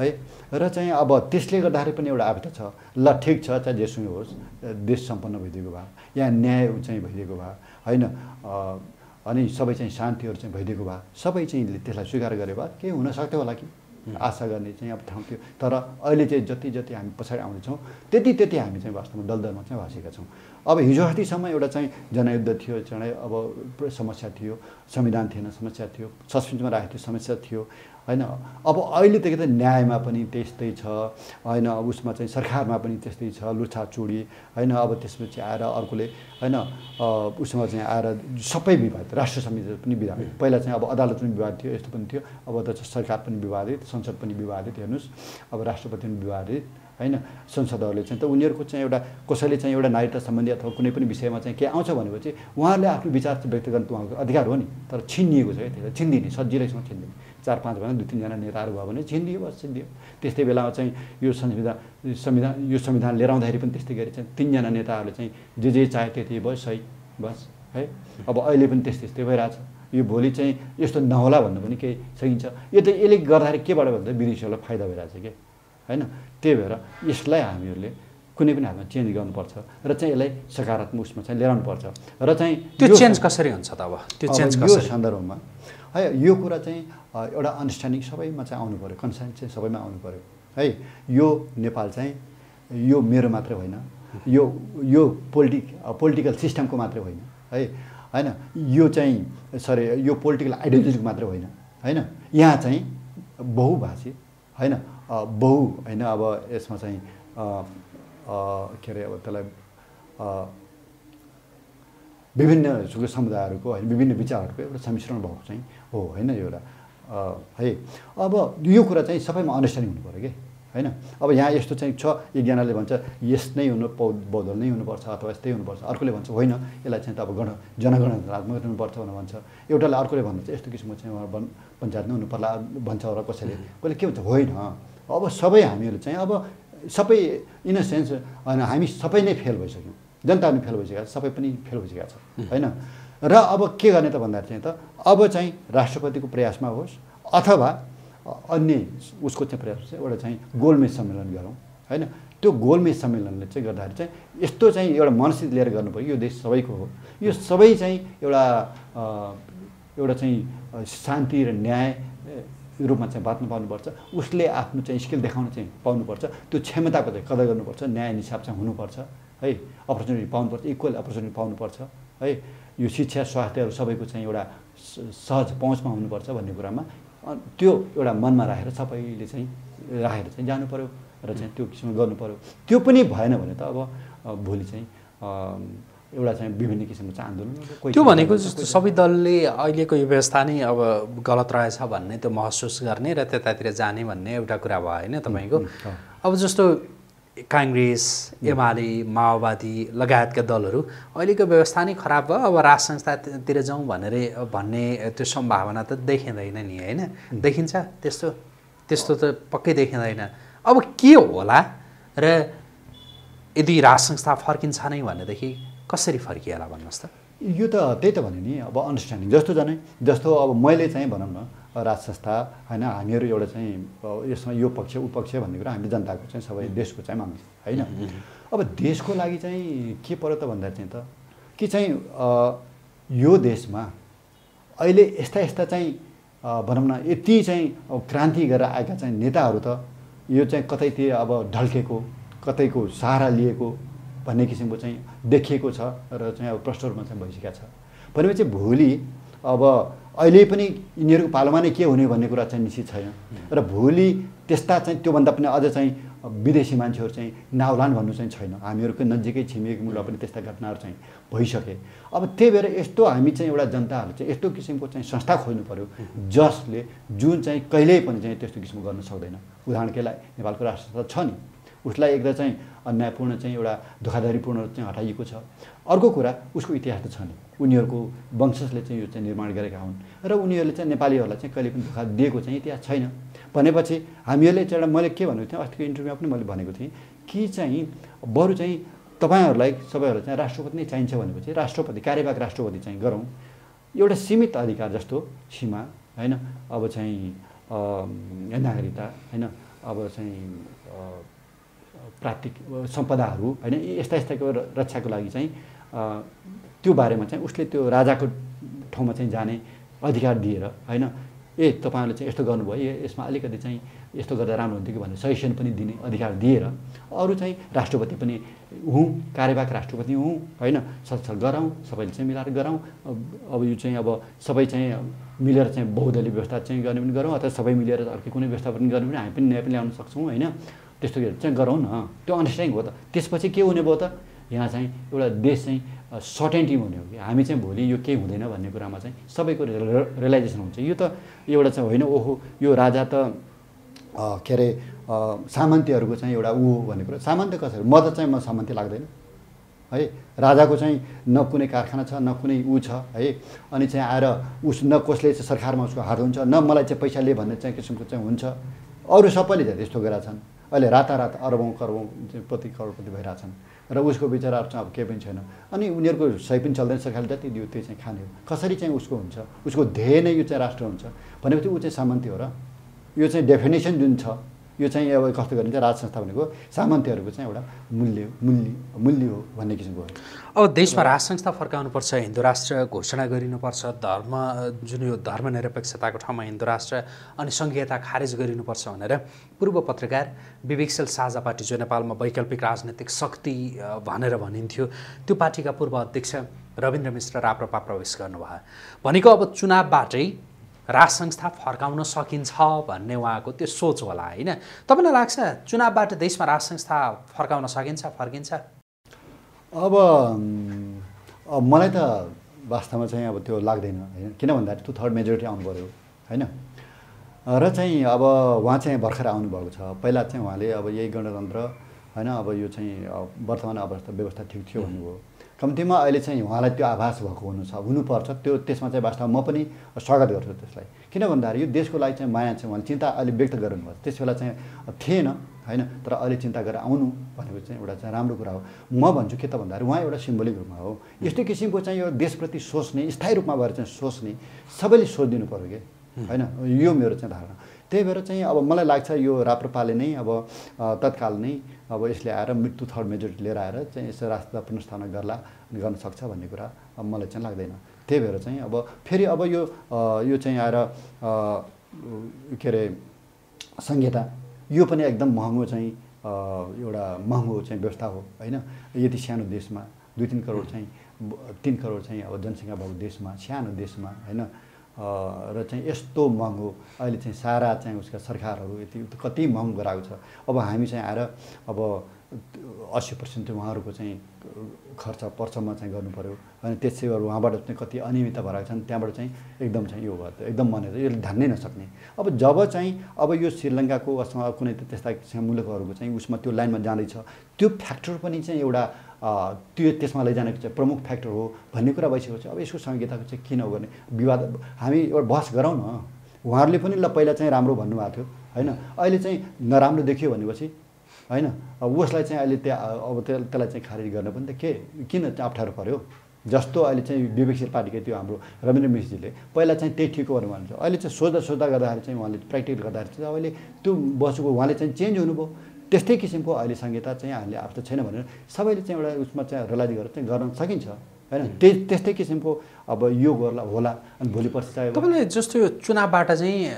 है। र चाहिँ अब त्यसले गर्दाखेरि पनि एउटा आपदा छ, ल ठिक छ चाहे जेसुकै होस्, देश सम्पन्न भइदिएको भए, यहाँ न्याय चाहिँ भइदिएको भए होइन, अनि सबै चाहिँ शान्तिहरु चाहिँ भइदिएको भए सबै चाहिँ त्यसलाई स्वीकार गरे भए के हुन सक्थ्यो होला कि आशा गर्ने चाहिँ अब ठाउँ थियो। तर अहिले चाहिँ जति जति हामी पछाडी आउँदै छौं त्यति त्यति हामी चाहिँ वास्तवमा दलदलमा चाहिँ भासेका छौं। अब हिजो अस्तिसम्म एउटा चाहिँ जनयुद्ध थियो, चाँडै अब समस्या थियो, संविधान थिएन समस्या थियो, सस्पेन्समा राखेको थियो समस्या थियो हैन। अब अहिले त के त न्यायमा पनि त्यस्तै छ हैन, उसमा चाहिँ सरकारमा पनि त्यस्तै छ लुछाचुडी हैन। अब त्यसपछि आएर अर्कोले हैन उसमा चाहिँ आएर सबै विवाद, राष्ट्र समिति पनि विवाद, पहिला चाहिँ अब अदालत पनि विवाद थियो, यस्तो पनि थियो, अब त सरकार पनि विवादित, संसद पनि विवादित, हेर्नुस् अब राष्ट्रपति पनि विवादित हैन। संसदहरुले चाहिँ त उनीहरुको चाहिँ एउटा कसैले चाहिँ एउटा नागरिकता सम्बन्धी अथवा कुनै पनि विषयमा चाहिँ के आउँछ भनेपछि उहाँहरूले आफ्नो विचार व्यक्त गर्न उहाँको अधिकार हो नि, तर छिनिएको छ है, त्यसलाई छिन्दिने सजिलैसँग छिन्दिने चार पाँच भन्दा दुई तीनजना नेताहरू भयो भने छिन्दियो बस छिन्दियो। त्यस्तै बेलामा चाहिँ यो संविधान संविधान यो संविधान लिएर आउँदाखेरि पनि त्यस्तै गरी चाहिँ तीनजना नेताहरूले चाहिँ जे जे चाहे त्यति भयो सही बस है। अब अहिले पनि त्यस्तै त्यस्तै भइरहेछ, यो भोलि चाहिँ यस्तो नहोला भन्नु पनि केही सकिन्छ। यो त यसले गर्दाखेरि केबाट भन्दा विदेशीहरूलाई फाइदा भइरहेछ के हैन। त्यही भएर यसलाई हामीहरूले कुनै पनि हालमा चेन्ज गर्नुपर्छ र चाहिँ यसलाई सकारात्मक उसमा चाहिँ लिएर आउनुपर्छ र चाहिँ त्यो चेन्ज कसरी हुन्छ त अब त्यो चेन्ज कसरी सन्दर्भमा है यो कुरा चाहिँ एउटा अन्डरस्ट्यान्डिङ सबैमा चाहिँ आउनु पर्यो, कन्सेन्ट चाहिँ सबैमा आउनु पर्यो है। यो नेपाल चाहिँ यो मेरो मात्र होइन, यो यो पोलिटिक पोलिटिकल सिस्टमको मात्र होइन है हैन, यो चाहिँ सरी यो पोलिटिकल आइडियोलोजीको मात्र होइन हैन। यहाँ चाहिँ बहुभाषी हैन बहु हैन, अब यसमा चाहिँ के अरे अब त्यसलाई विभिन्न समुदायहरूको होइन विभिन्न विचारहरूको एउटा सम्मिश्रण भएको चाहिँ हो होइन एउटा है। अब यो कुरा चाहिँ सबैमा अन्डरस्ट्यान्डिङ हुनु पऱ्यो कि हैन। अब यहाँ यस्तो चाहिँ छ, एकजनाले भन्छ यस नै हुनु बौद्धल नै हुनुपर्छ अथवा यस्तै हुनुपर्छ, अर्कोले भन्छ होइन यसलाई चाहिँ त अब गण जनगणनात्मक हुनुपर्छ भनेर भन्छ, एउटाले अर्कोले भन्छ यस्तो किसिमको चाहिँ वन पञ्चायत नै हुनुपर्ला भन्छ र कसैले कसैले के भन्छ होइन। अब सबै हामीहरूले चाहिँ अब सबै इन अ सेन्स होइन हामी सबै नै फेल भइसक्यौँ, जनता पनि फेल भइसकेको छ, सबै पनि फेल भइसकेको छ हैन। र अब के गर्ने त भन्दाखेरि चाहिँ त अब चाहिँ राष्ट्रपतिको प्रयासमा होस् अथवा अन्य उसको चाहिँ प्रयास चाहिँ एउटा चाहिँ गोलमेज सम्मेलन गरौँ हैन। त्यो गोलमेज सम्मेलनले चाहिँ गर्दाखेरि चाहिँ यस्तो चाहिँ एउटा मनसित लिएर गर्नुपर्यो, यो देश सबैको हो, यो सबै चाहिँ एउटा एउटा चाहिँ शान्ति र न्याय रूपमा चाहिँ बाँच्न पाउनुपर्छ, उसले आफ्नो चाहिँ स्किल देखाउन चाहिँ पाउनुपर्छ, त्यो क्षमताको चाहिँ कदर गर्नुपर्छ, न्याय निसाब चाहिँ हुनुपर्छ है, अपर्च्युनिटी पाउनुपर्छ, इक्वल अपर्च्युनिटी पाउनुपर्छ है। यो शिक्षा स्वास्थ्यहरू सबैको चाहिँ एउटा सहज पहुँचमा हुनुपर्छ भन्ने कुरामा त्यो एउटा मनमा राखेर सबैले चाहिँ राखेर चाहिँ जानु पर्यो र चाहिँ त्यो किसिमले गर्नु पर्यो। त्यो पनि भएन भने त अब भोलि चाहिँ एउटा चाहिँ विभिन्न किसिमको चाहिँ आन्दोलन त्यो भनेको जस्तो सबै दलले अहिलेको यो व्यवस्था नै अब गलत रहेछ भन्ने त्यो महसुस गर्ने र त्यतातिर जाने भन्ने एउटा कुरा भयो होइन तपाईँको। अब जस्तो काङ्ग्रेस, एमाले, माओवादी लगायतका दलहरू अहिलेको व्यवस्था नै खराब भयो अब राज संस्थातिर जाउँ भनेर भन्ने त्यो सम्भावना त देखिँदैन नि होइन, देखिन्छ त्यस्तो त्यस्तो त पक्कै देखिँदैन। अब के होला र यदि राज संस्था फर्किन्छ नै भनेदेखि कसरी फर्किएला भन्नुहोस् त। यो त त्यही त भने नि अब अन्डरस्ट्यान्डिङ जस्तो जाने जस्तो अब मैले चाहिँ भनौँ न राज संस्था हैन हामीहरु एउटा चाहिँ यसमा यो पक्ष उपपक्ष भन्ने कुरा हामीले जनताको चाहिँ सबै देशको चाहिँ माग हैन। अब देशको लागि चाहिँ के पर्यो त भन्दा चाहिँ त कि चाहिँ यो देशमा अहिले यस्ता यस्ता चाहिँ भनौँ न यति चाहिँ क्रान्ति गरेर आएका चाहिँ नेताहरू त यो चाहिँ कतै त्यो अब ढल्केको कतैको सहारा लिएको भन्ने किसिमको चाहिँ देखिएको छ र चाहिँ अब प्रश्नहरूमा चाहिँ भइसकेको छ। भनेपछि भोलि अब अहिले पनि यिनीहरूको पालोमा नै के हुने भन्ने कुरा चाहिँ निश्चित छैन र भोलि त्यस्ता चाहिँ त्योभन्दा पनि अझ चाहिँ विदेशी मान्छेहरू चाहिँ नाउलान् भन्नु चाहिँ छैन, हामीहरूको नजिकै छिमेकीमा पनि त्यस्ता घटनाहरू चाहिँ भइसके। अब त्यही भएर यस्तो हामी चाहिँ एउटा जनताहरू चाहिँ यस्तो किसिमको चाहिँ संस्था खोज्नु पर्यो जसले जुन चाहिँ कहिल्यै पनि चाहिँ त्यस्तो किसिमको गर्न सक्दैन। उदाहरणकै लागि नेपालको राष्ट्र संस्था छ नि, उसलाई एकदम चाहिँ अन्यायपूर्ण चाहिँ एउटा धोखाधडीपूर्ण चाहिँ हटाइएको छ। अर्को कुरा उसको इतिहास त छ नि, उनीहरूको वंशजले चाहिँ यो चाहिँ निर्माण गरेका हुन् र उनीहरूले चाहिँ नेपालीहरूलाई चाहिँ कहिले पनि धोका दिएको चाहिँ इतिहास छैन। भनेपछि हामीहरूले चाहिँ एउटा मैले के भनेको थिएँ अस्तिको इन्टरभ्यूमा पनि मैले भनेको थिएँ कि चाहिँ बरु चाहिँ तपाईँहरूलाई सबैहरूलाई चाहिँ राष्ट्रपति नै चाहिन्छ भनेपछि राष्ट्रपति कार्यवाहक राष्ट्रपति चाहिँ गरौँ, एउटा सीमित अधिकार जस्तो सीमा होइन, अब चाहिँ नागरिकता होइन, अब चाहिँ प्राप्तिक सम्पदाहरू हैन, यस्ता यस्ताको रक्षाको लागि चाहिँ त्यो बारेमा चाहिँ उसले त्यो राजाको ठाउँमा चाहिँ जाने अधिकार दिएर हैन ए तपाईहरुले चाहिँ यस्तो गर्नुभयो ए यसमा अलिकति चाहिँ यस्तो गर्दा राम्रो हुन्थ्यो कि भन्ने सजेसन पनि दिने अधिकार दिएर अरु चाहिँ राष्ट्रपति पनि हुँ कार्यवाहक राष्ट्रपति हुँ हैन छलछल गराउँ सबैले चाहिँ मिलाएर गराउँ अब यो चाहिँ अब सबै चाहिँ मिलेर चाहिँ बहुदलीय व्यवस्था चाहिँ गर्ने पनि गरौँ अथवा सबै मिलेर अर्को कुनै व्यवस्था पनि गर्ने पनि हामी पनि न्याय पनि ल्याउन सक्छौँ हैन त्यस्तो चाहिँ गरौँ न त्यो अन्डरस्ट्यान्डिङ हो त त्यसपछि के हुने भयो त यहाँ चाहिँ एउटा देश चाहिँ सर्टेन्टी हुने हो कि हामी चाहिँ भोलि यो केही हुँदैन भन्ने कुरामा चाहिँ सबैको रियलाइजेसन हुन्छ यो त एउटा चाहिँ होइन ओहो यो राजा त के अरे सामन्तीहरूको चाहिँ एउटा ऊ हो भन्ने कुरा सामन्त कसरी म त चाहिँ म सामन्ती लाग्दैन है राजाको चाहिँ न कुनै कारखाना छ न कुनै ऊ छ है अनि चाहिँ आएर उस न कसले चाहिँ सरकारमा उसको हात हुन्छ न मलाई चाहिँ पैसा लिए भन्ने चाहिँ किसिमको चाहिँ हुन्छ अरू सबैले चाहिँ त्यस्तो गरेका छन् अहिले रातारात अरबौँ करबौँ प्रति करोडपति भइरहेका छन् र उसको विचार अब केही पनि छैन अनि उनीहरुको सही पनि चल्दैन सरकारले जति दियो त्यो चाहिँ खाने हो कसरी चाहिँ उसको हुन्छ उसको ध्येय नै यो चाहिँ राष्ट्र हुन्छ भनेपछि ऊ चाहिँ सामन्ती हो र यो चाहिँ डेफिनेसन जुन छ यो चाहिँ अब कस्तो गरिन्छ राज संस्था भनेको सामन्तीहरुको चाहिँ एउटा मूल्य मूल्य मूल्य हो भन्ने किसिमको हो अब देशमा राज संस्था फर्काउनुपर्छ हिन्दू राष्ट्र घोषणा गरिनुपर्छ धर्म जुन यो धर्मनिरपेक्षताको ठाउँमा हिन्दू राष्ट्र अनि संघीयता खारेज गरिनुपर्छ भनेर पूर्व पत्रकार विवेकशील साझा पार्टी जो नेपालमा वैकल्पिक राजनीतिक शक्ति भनेर भनिन्थ्यो त्यो पार्टीका पूर्व अध्यक्ष रविन्द्र मिश्रा राप्रपा प्रवेश गर्नुभयो भनेको अब चुनावबाटै राज संस्था फर्काउन सकिन्छ भन्ने उहाँको त्यो सोच होला हैन तपाईलाई लाग्छ चुनावबाट देशमा राज संस्था फर्काउन सकिन्छ फर्किन्छ अब मलाई त वास्तवमा चाहिँ अब त्यो लाग्दैन हैन किन भन्दाखेरि टु थर्ड मेजोरिटी आउनु पर्यो हैन र चाहिँ अब उहाँ चाहिँ भर्खर आउनु भएको छ पहिला चाहिँ उहाँले अब यही गणतन्त्र हैन अब यो चाहिँ वर्तमान अवस्था व्यवस्था ठिक थियो भन्नुभयो कम्तीमा अहिले चाहिँ उहाँलाई त्यो आभास भएको हुनुहुन्छ हुनुपर्छ त्यो त्यसमा चाहिँ वास्तवमा म पनि स्वागत गर्छु त्यसलाई किन भन्दाखेरि यो देशको लागि चाहिँ माया चाहिँ उहाँले चिन्ता अहिले व्यक्त गर्नुभयो त्यस बेला चाहिँ थिएन हैन तर अहिले चिन्ता गरेर आउनु भनेको चाहिँ एउटा चाहिँ राम्रो कुरा हो म भन्छु के त भन्दाखेरि उहाँ एउटा सिम्बोलिक रूपमा हो यस्तो किसिमको चाहिँ यो देशप्रति सोच्ने स्थायी रूपमा भएर चाहिँ सोच्ने सबैले सोचिदिनु पर्यो के हैन यो मेरो चाहिँ धारणा त्यही भएर चाहिँ अब मलाई लाग्छ यो राप्रपाले नै अब तत्काल नै अब यसले आएर मृत्यु थर्ड मेजोरिटी लिएर आएर चाहिँ यसो राष्ट्र पुनर्स्थापना गर्ला गर्न सक्छ भन्ने कुरा अब मलाई चाहिँ लाग्दैन त्यही भएर चाहिँ अब फेरि अब यो यो चाहिँ आएर के अरे संहिता यो पनि एकदम महँगो चाहिँ एउटा महँगो चाहिँ व्यवस्था हो होइन यति सानो देशमा दुई तिन करोड चाहिँ तिन करोड चाहिँ अब जनसङ्ख्या भएको देशमा सानो देशमा होइन र चाहिँ यस्तो महँगो अहिले चाहिँ सारा चाहिँ उसका सरकारहरू यति कति महँगो गराएको छ अब हामी चाहिँ आएर अब अस्सी पर्सेन्ट उहाँहरूको चाहिँ खर्च पर्चमा चाहिँ गर्नु पर्यो अनि त्यसै गरेर उहाँबाट चाहिँ कति अनियमित भएर छन् त्यहाँबाट चाहिँ एकदम चाहिँ यो भयो एकदम मनेर यसले धान्नै नसक्ने अब जब चाहिँ अब यो श्रीलङ्काको अथवा कुनै त्यस्ता मुलुकहरूको चाहिँ उसमा त्यो लाइनमा जाँदैछ त्यो फ्याक्टर पनि चाहिँ एउटा त्यो त्यसमा लैजानेको चाहिँ प्रमुख फ्याक्टर हो भन्ने कुरा भइसकेको छ अब यसको संहिताको चाहिँ किन गर्ने विवाद हामी एउटा बहस गरौँ न उहाँहरूले पनि ल पहिला चाहिँ राम्रो भन्नुभएको थियो होइन अहिले चाहिँ नराम्रो देखियो भनेपछि हैन अब उसलाई चाहिँ अहिले त्यहाँ अब त्यसलाई चाहिँ खारेज गर्न पनि त के किन अप्ठ्यारो पर्यो जस्तो अहिले चाहिँ विवेकशील पार्टीकै त्यो हाम्रो रविन्द्र मिश्राजीले पहिला चाहिँ त्यही ठिक हो भनेर भन्नुहुन्छ अहिले चाहिँ सोच्दा सोच्दा गर्दाखेरि चाहिँ उहाँले प्र्याक्टिकल गर्दाखेरि चाहिँ अहिले त्यो बसेको उहाँले चाहिँ चेन्ज हुनुभयो त्यस्तै किसिमको अहिले संहिता चाहिँ हामीले आएको छैन भनेर सबैले चाहिँ एउटा उसमा चाहिँ रियलाइज गरेर चाहिँ गर्न सकिन्छ हैन त्यही त्यस्तै किसिमको अब यो गर्ला होला अनि भोलि पर्सि चाहिँ तपाईँले जस्तो यो चुनावबाट चाहिँ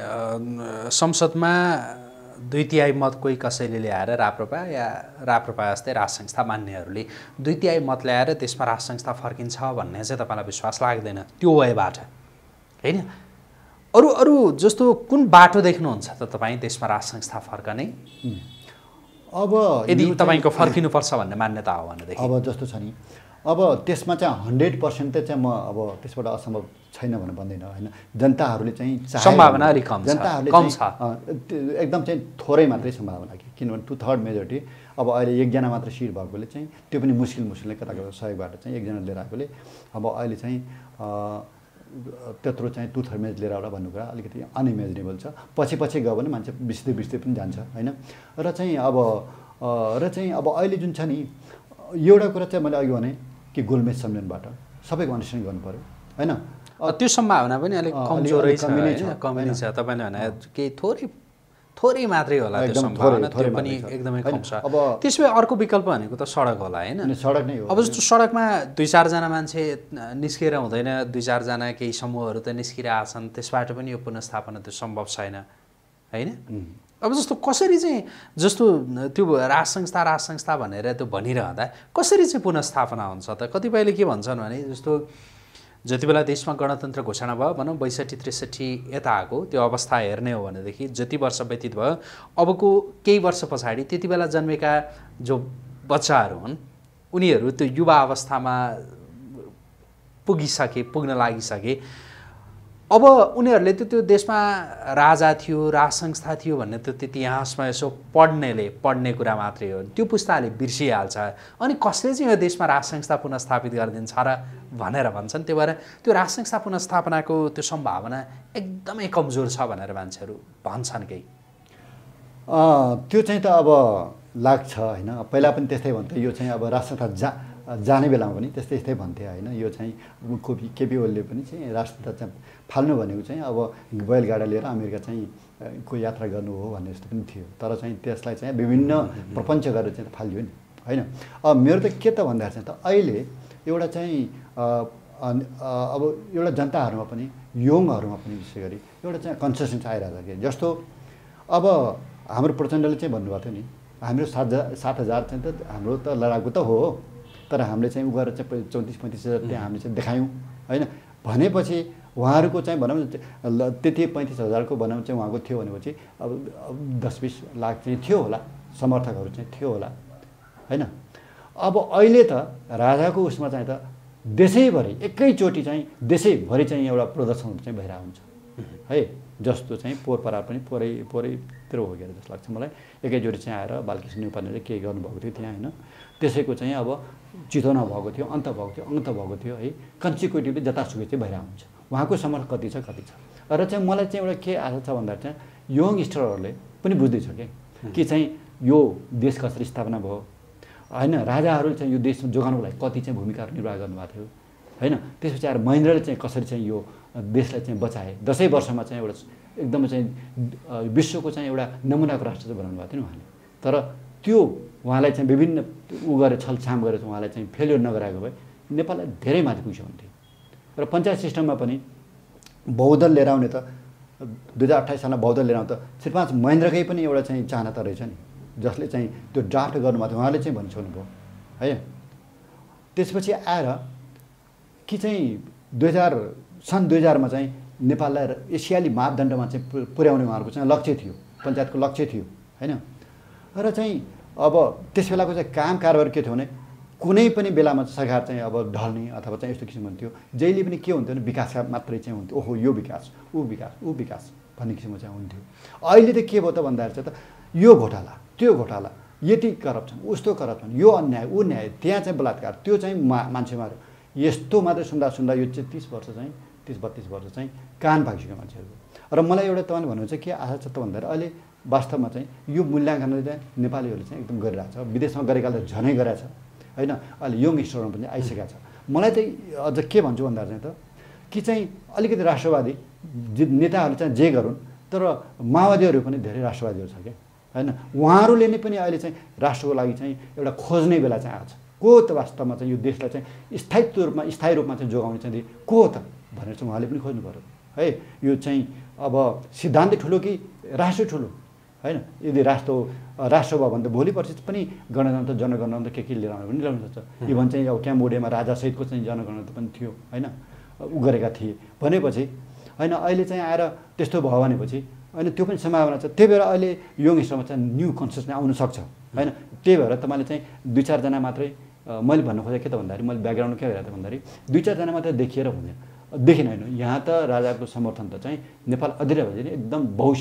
संसदमा दुई तिहाई मत कोही कसैले ल्याएर राप्रपा या राप्रपा जस्तै राज संस्था मान्नेहरूले दुई तिहाई मत ल्याएर त्यसमा राज संस्था फर्किन्छ भन्ने चाहिँ तपाईँलाई विश्वास लाग्दैन त्यो वयबाट हैन अरू अरू जस्तो कुन बाटो देख्नुहुन्छ त तपाईँ त्यसमा राज संस्था फर्कने अब यदि तपाईँको फर्किनुपर्छ भन्ने मान्यता हो भनेदेखि अब जस्तो छ नि अब त्यसमा चाहिँ हन्ड्रेड पर्सेन्ट चाहिँ म अब त्यसबाट असम्भव छैन भनेर भन्दैन हैन जनताहरूले चाहिँ सम्भावना अलिक कम छ जनताहरूले कम छ एकदम चाहिँ थोरै मात्रै सम्भावना कि किनभने टु थर्ड मेजोरिटी अब अहिले एकजना मात्र सिट भएकोले चाहिँ त्यो पनि मुस्किल मुस्किलले कता कता सहयोगबाट चाहिँ एकजना लिएर आएकोले अब अहिले चाहिँ त्यत्रो चाहिँ टु थर्ड मेज लिएर आउला भन्ने कुरा अलिकति अनइमेजिनेबल छ पछि पछि गयो भने मान्छे बिस्दै बिस्दै पनि जान्छ होइन र चाहिँ अब र चाहिँ अब अहिले जुन छ नि एउटा कुरा चाहिँ मैले अघि भने कि गोलमेज सम्मेलनबाट सबैको अन्डरस्ट्यान्ड गर्नु पर्यो हैन त्यो सम्भावना पनि अलिक कमजोरै छ कमी छ तपाईले भने केही थोरै थोरै मात्रै होला त्यो सम्भावना, त्यो पनि एकदमै कम छ। त्यसैले अर्को विकल्प भनेको त सडक होला हैन? सडक नै हो। अब जस्तो सडकमा दुई चार जना मान्छे निस्केर हुँदैन, दुई चार जना केही समूहहरु त निस्किरहेका छन्, त्यसबाट पनि यो पुनर्स्थापना त सम्भव छैन हैन? अब जस्तो कसरी चाहिँ जस्तो त्यो राज संस्था राज संस्था भनेर त्यो भनिरहँदा कसरी चाहिँ पुनर्स्थापना हुन्छ त? कतिपयले के भन्छन् भने जस्तो जति बेला देशमा गणतन्त्र घोषणा भयो भनौँ बैसठी त्रिसठी यता आएको त्यो अवस्था हेर्ने हो भनेदेखि जति वर्ष व्यतीत भयो अबको केही वर्ष पछाडि त्यति बेला जन्मेका जो बच्चाहरू हुन् उनीहरू त्यो युवा अवस्थामा पुगिसके पुग्न लागिसके, अब उनीहरूले त त्यो देशमा राजा थियो राज संस्था थियो भन्ने त इतिहासमा यसो पढ्नेले पढ्ने कुरा मात्रै हो, त्यो पुस्ताले बिर्सिहाल्छ। अनि कसले चाहिँ यो देशमा राज संस्था पुनर्स्थापित गरिदिन्छ र भनेर भन्छन्। त्यही भएर त्यो राज संस्था पुनर्स्थापनाको त्यो सम्भावना एकदमै कमजोर छ भनेर मान्छेहरू भन्छन्। केही त्यो चाहिँ त अब लाग्छ हैन, पहिला पनि त्यस्तै भन्थे, यो चाहिँ अब राज संस्था जा जाने बेलामा पनि त्यस्तै त्यस्तै भन्थे हैन। यो चाहिँ कोपी केपी ओलीले पनि चाहिँ राष्ट्र चाहिँ फाल्नु भनेको चाहिँ अब बैलगाडा लिएर अमेरिका चाहिँ को यात्रा गर्नु हो भन्ने जस्तो पनि थियो, तर चाहिँ त्यसलाई चाहिँ विभिन्न प्रपञ्च गरेर चाहिँ फालियो नि हैन। अब मेरो त के त भन्दाखेरि चाहिँ अहिले एउटा चाहिँ अब एउटा जनताहरुमा पनि यङहरुमा पनि विशेष गरी एउटा चाहिँ कन्सिस्टेन्स आइरहेको छ। जस्तो अब हाम्रो प्रचण्डले चाहिँ भन्नुभएको थियो नि हाम्रो सात सात हजार चाहिँ त हाम्रो त लडाकु त हो, तर हामीले चाहिँ उ गरेर चाहिँ चौतिस पैँतिस हजार त्यहाँ हामीले चाहिँ देखायौँ होइन भनेपछि उहाँहरूको चाहिँ भनौँ त्यति पैँतिस हजारको भनौँ चाहिँ उहाँको थियो भनेपछि अब दस बिस लाख चाहिँ थियो होला समर्थकहरू चाहिँ थियो होला होइन। अब अहिले त राजाको उसमा चाहिँ त देशैभरि एकैचोटि चाहिँ देशैभरि चाहिँ एउटा प्रदर्शन चाहिँ भइरहेको हुन्छ है, जस्तो चाहिँ पोहोर परार पनि पोरै पोरैतिर हो गएर जस्तो लाग्छ मलाई। एकैचोटि चाहिँ आएर बालकृष्ण न्युपानेले केही गर्नुभएको थियो त्यहाँ होइन, त्यसैको चाहिँ अब चितवन भएको थियो अन्त भएको थियो अन्त भएको थियो है, कन्सिक्युटिभली जतासुकै चाहिँ भइरहेको हुन्छ। उहाँको समर्थक कति छ कति छ र चाहिँ मलाई चाहिँ एउटा के आशा छ भन्दा चाहिँ यङस्टरहरूले पनि बुझ्दैछ कि कि चाहिँ यो देश कसरी स्थापना भयो हैन, राजाहरूले चाहिँ यो देश जोगाउनको लागि कति चाहिँ भूमिकाहरू निर्वाह गर्नुभएको थियो हैन, त्यसपछि आएर महेन्द्रले चाहिँ कसरी चाहिँ यो देशलाई चाहिँ बचाए, दसैँ वर्षमा चाहिँ एउटा एकदमै चाहिँ विश्वको चाहिँ एउटा नमुनाको राष्ट्र चाहिँ बनाउनु भएको थियो नि उहाँले। तर त्यो उहाँलाई चाहिँ विभिन्न उ गरेर छलछाम गरेर उहाँलाई चाहिँ फेलियर नगराएको भए नेपाललाई धेरै माथि पुग्यो हुन्थ्यो। र पञ्चायत सिस्टममा पनि बहुदल लिएर आउने त दुई हजार अट्ठाइस सालमा बहुदल लिएर आउँ त श्रीपाँच महेन्द्रकै पनि एउटा चाहिँ चाहना त रहेछ नि, जसले चाहिँ त्यो ड्राफ्ट गर्नुभएको थियो उहाँले चाहिँ भनिसक्नुभयो है। त्यसपछि आएर कि चाहिँ दुई हजार सन् दुई हजारमा चाहिँ नेपाललाई एसियाली मापदण्डमा चाहिँ पुर्याउने उहाँहरूको चाहिँ लक्ष्य थियो, पञ्चायतको लक्ष्य थियो होइन। र चाहिँ अब त्यस बेलाको चाहिँ काम कारबार के थियो भने कुनै पनि बेलामा सरकार चाहिँ अब ढल्ने अथवा चाहिँ यस्तो किसिमको हुन्थ्यो, जहिले पनि के हुन्थ्यो भने विकासका मात्रै चाहिँ हुन्थ्यो, ओहो यो विकास ऊ विकास ऊ विकास भन्ने किसिमको चाहिँ हुन्थ्यो। अहिले त के भयो त भन्दाखेरि चाहिँ त यो घोटाला त्यो घोटाला यति करप्सन उस्तो करप्सन यो अन्याय ऊ न्याय त्यहाँ चाहिँ बलात्कार त्यो चाहिँ मा मान्छे मार्यो यस्तो मात्रै सुन्दा सुन्दा यो चाहिँ तिस वर्ष चाहिँ तिस बत्तिस वर्ष चाहिँ कान पाकिसक्यो मान्छेहरूको। र मलाई एउटा तपाईँले भन्नुहुन्छ के आशा छ त भन्दाखेरि अहिले वास्तवमा चाहिँ यो मूल्याङ्कनले चाहिँ नेपालीहरूले चाहिँ एकदम गरिरहेछ, विदेशमा गरेकाले झनै गरेछ हैन, अहिले यङ स्टोरमा पनि आइसकेको छ। मलाई चाहिँ अझ के भन्छु भन्दा चाहिँ त कि चाहिँ अलिकति राष्ट्रवादी नेताहरू चाहिँ जे गरून् तर माओवादीहरू पनि धेरै राष्ट्रवादीहरू छ क्या हैन, उहाँहरूले नै पनि अहिले चाहिँ राष्ट्रको लागि चाहिँ एउटा खोज्ने बेला चाहिँ आएको छ। को त वास्तवमा चाहिँ यो देशलाई चाहिँ स्थायित्व रूपमा स्थायी रूपमा चाहिँ जोगाउने चाहिँ को हो त भनेर चाहिँ उहाँले पनि खोज्नु पऱ्यो है। यो चाहिँ अब सिद्धान्त ठुलो कि राष्ट्र ठुलो हैन, यदि राष्ट्र राष्ट्र भयो भने त भोलि पर्सि पनि गणतन्त्र जनगणतन्त्र के के लिएर आउने पनि ल्याउनु सक्छ। इभन चाहिँ अब क्याम्बोडियामा राजासहितको चाहिँ जनगणतन्त्र पनि थियो हैन, उ गरेका थिए भनेपछि हैन। अहिले चाहिँ आएर त्यस्तो भयो भनेपछि हैन त्यो पनि सम्भावना छ। त्यही भएर अहिले यङस्टरमा चाहिँ न्यू कन्सियसनेस आउनसक्छ हैन। त्यही भएर तपाईँले चाहिँ दुई चारजना मात्रै मैले भन्नु खोजेँ के त भन्दाखेरि मैले ब्याकग्राउन्ड के गरेर त भन्दाखेरि दुई चारजना मात्रै देखिएर हुँदैन देखिन होइन। यहाँ त राजाको समर्थन त चाहिँ नेपाल अधिराज्य नै एकदम बहु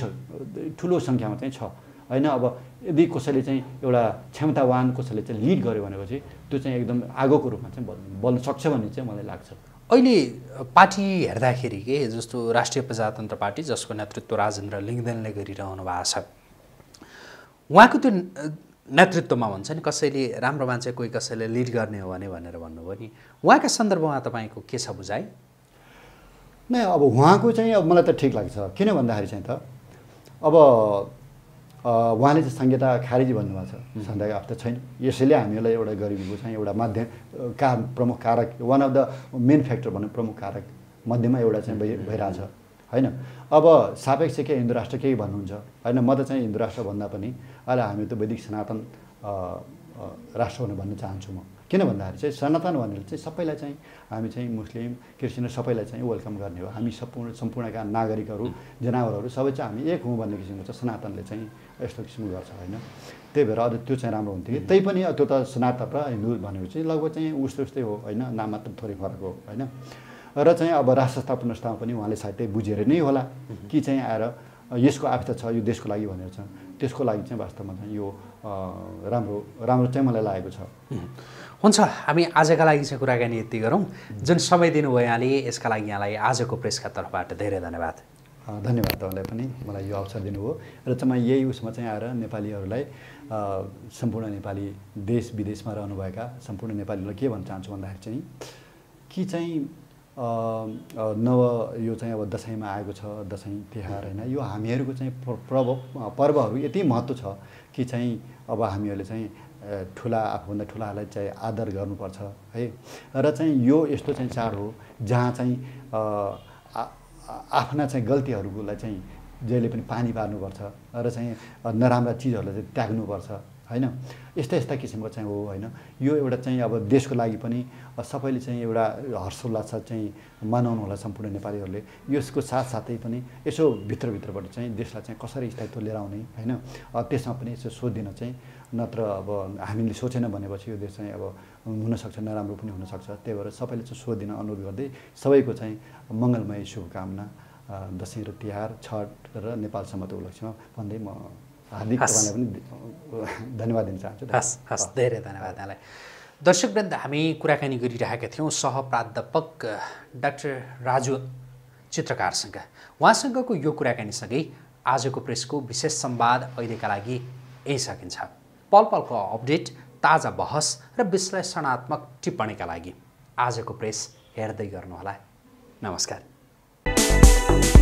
ठुलो सङ्ख्यामा चाहिँ छ हैन। अब यदि कसैले चाहिँ एउटा क्षमतावान कसैले चाहिँ लिड गर्यो भनेपछि त्यो चाहिँ एकदम आगोको रूपमा चाहिँ बल्न सक्छ भन्ने चाहिँ मलाई लाग्छ। अहिले पार्टी हेर्दाखेरि के जस्तो राष्ट्रिय प्रजातन्त्र पार्टी जसको नेतृत्व राजेन्द्र लिङ्गदेनले गरिरहनु भएको छ, उहाँको त्यो नेतृत्वमा भन्छ नि कसैले राम्रो मान्छे कोही कसैले लिड गर्ने हो भने भनेर भन्नुभयो नि, उहाँका सन्दर्भमा तपाईँको के छ बुझाइ? नै अब उहाँको चाहिँ अब मलाई त ठिक लाग्छ, किन भन्दाखेरि चाहिँ त अब उहाँले चाहिँ संहिता खारेजी भन्नुभएको छ, संहिताको आवश्यकता छैन। यसैले हामीलाई एउटा गरिबीको चाहिँ एउटा माध्यम का प्रमुख कारक, one of the main factor भन्नु प्रमुख कारक मध्येमा एउटा चाहिँ भइरहेछ हैन। अब सापेक्ष के हिन्दू राष्ट्र केही भन्नुहुन्छ हैन, म त चाहिँ हिन्दू राष्ट्र भन्दा पनि अहिले हामी त वैदिक सनातन राष्ट्र भनेर भन्न चाहन्छु म। किन भन्दाखेरि चाहिँ सनातन भनेर चाहिँ सबैलाई चाहिँ हामी चाहिँ मुस्लिम क्रिस्चियन सबैलाई चाहिँ वेलकम गर्ने हो। हामी सम्पूर्ण सम्पूर्णका नागरिकहरू जनावरहरू सबै चाहिँ हामी एक हौँ भन्ने किसिमको चाहिँ सनातनले चाहिँ यस्तो किसिमको गर्छ होइन। त्यही भएर अझ त्यो चाहिँ राम्रो हुन्थ्यो कि त्यही पनि त्यो त सनातन र हिन्दू भनेको चाहिँ लगभग चाहिँ उस्तो उस्तै हो होइन, नाम मात्र थोरै फरक हो होइन। र चाहिँ अब राष्ट्र स्थापनास्थामा पनि उहाँले सायद बुझेर नै होला कि चाहिँ आएर यसको आवश्यकता छ यो देशको लागि भनेर छ, त्यसको लागि चाहिँ वास्तवमा चाहिँ यो राम्रो राम्रो चाहिँ मलाई लागेको छ। हुन्छ, हामी आजका लागि चाहिँ कुराकानी यति गरौँ। जुन समय दिनुभयो यहाँले यसका लागि यहाँलाई आजको प्रेसका तर्फबाट धेरै धन्यवाद। धन्यवाद तपाईँलाई पनि, मलाई यो अवसर दिनुभयो। र चाहिँ म यही उसमा चाहिँ आएर नेपालीहरूलाई सम्पूर्ण नेपाली देश विदेशमा रहनुभएका सम्पूर्ण नेपालीहरूलाई के भन्न चाहन्छु भन्दाखेरि चाहिँ कि चाहिँ नव यो चाहिँ अब दसैँमा आएको छ, दसैँ तिहार होइन, यो हामीहरूको चाहिँ पर्व पर्वहरू यति महत्त्व छ कि चाहिँ अब हामीहरूले चाहिँ ठुला आफूभन्दा ठुलाहरूलाई चाहिँ आदर गर्नुपर्छ है। र चाहिँ यो यस्तो चाहिँ चाड हो जहाँ चाहिँ आफ्ना चाहिँ गल्तीहरूलाई चाहिँ जहिले पनि पानी पार्नुपर्छ र चाहिँ नराम्रा चिजहरूलाई चाहिँ त्याग्नुपर्छ हैन। यस्ता यस्ता किसिमको चाहिँ हो होइन। यो एउटा चाहिँ अब देशको लागि पनि सबैले चाहिँ एउटा हर्षोल्लास चाहिँ मनाउनु होला सम्पूर्ण नेपालीहरूले। यसको साथसाथै पनि यसो भित्रभित्रबाट चाहिँ देशलाई चाहिँ कसरी स्थायित्व लिएर आउने होइन, त्यसमा पनि यसो सोधिदिन चाहिँ, नत्र अब हामीले सोचेन भनेपछि यो देश चाहिँ अब हुनसक्छ नराम्रो पनि हुनसक्छ। त्यही भएर सबैले चाहिँ सोधिदिन अनुरोध गर्दै सबैको चाहिँ मङ्गलमय शुभकामना दसैँ र तिहार छठ र नेपाल समता उपलक्ष्यमा भन्दै म हार्दिक तपाईँलाई पनि धन्यवाद दिन चाहन्छु। हस् हस् धेरै धन्यवाद यहाँलाई। दर्शकवृन्द, हामी कुराकानी गरिरहेका थियौँ सहप्राध्यापक डाक्टर राजु चित्रकारसँग। उहाँसँगको यो कुराकानीसँगै आजको प्रेसको विशेष संवाद अहिलेका लागि यही सकिन्छ। पल पलको अपडेट, ताजा बहस र विश्लेषणात्मक टिप्पणीका लागि आजको प्रेस हेर्दै गर्नुहोला। नमस्कार।